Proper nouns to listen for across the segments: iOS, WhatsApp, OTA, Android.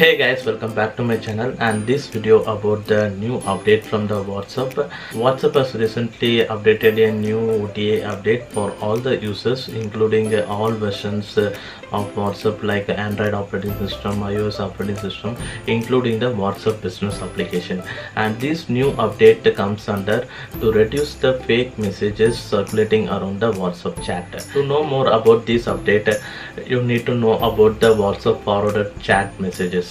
Hey guys, welcome back to my channel, and this video about the new update from the WhatsApp has recently updated a new OTA update for all the users, including all versions of WhatsApp like Android operating system, iOS operating system, including the WhatsApp business application. And this new update comes under to reduce the fake messages circulating around the WhatsApp chat. To know more about this update, you need to know about the WhatsApp forwarded chat messages.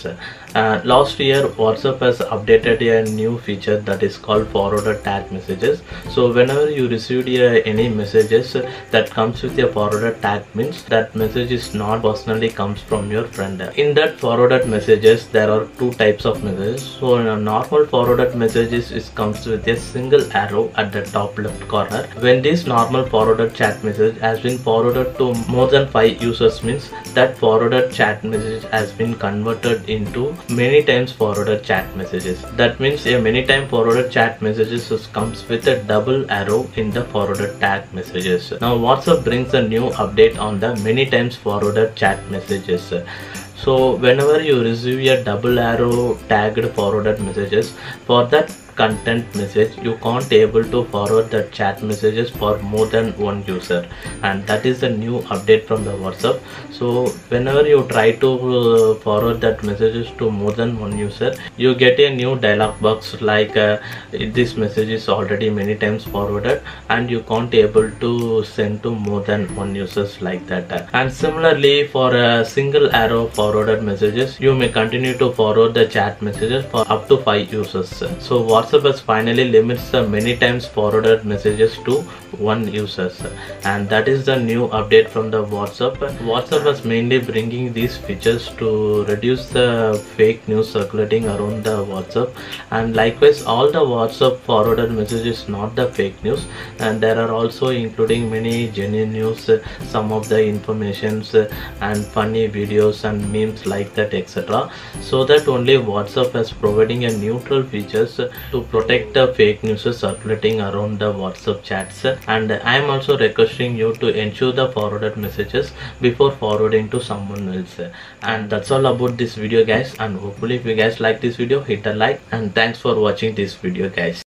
Last year WhatsApp has updated a new feature that is called forwarded tag messages. So whenever you received any messages that comes with a forwarded tag, means that message is not personally comes from your friend. In that forwarded messages there are two types of messages. So in a normal forwarded messages it comes with a single arrow at the top left corner. When this normal forwarded chat message has been forwarded to more than 5 users, means that forwarded chat message has been converted into many times forwarded chat messages. That means a many time forwarded chat messages comes with a double arrow in the forwarded tag messages. Now WhatsApp brings a new update on the many times forwarded chat messages. So whenever you receive a double arrow tagged forwarded messages, for that content message you can't able to forward the chat messages for more than one user, and that is the new update from the WhatsApp. So whenever you try to forward that messages to more than one user, you get a new dialog box like this message is already many times forwarded and you can't able to send to more than one users like that. And similarly, for a single arrow forwarded messages you may continue to forward the chat messages for up to 5 users. So WhatsApp has finally limits the many times forwarded messages to one user, and that is the new update from the WhatsApp. WhatsApp was mainly bringing these features to reduce the fake news circulating around the WhatsApp, and likewise all the WhatsApp forwarded messages not the fake news, and there are also including many genuine news, some of the informations and funny videos and memes like that, etc. So that only WhatsApp is providing a neutral features to protect the fake news circulating around the WhatsApp chats. And I am also requesting you to ensure the forwarded messages before forwarding to someone else. And that's all about this video guys, and hopefully if you guys like this video, hit a like, and thanks for watching this video guys.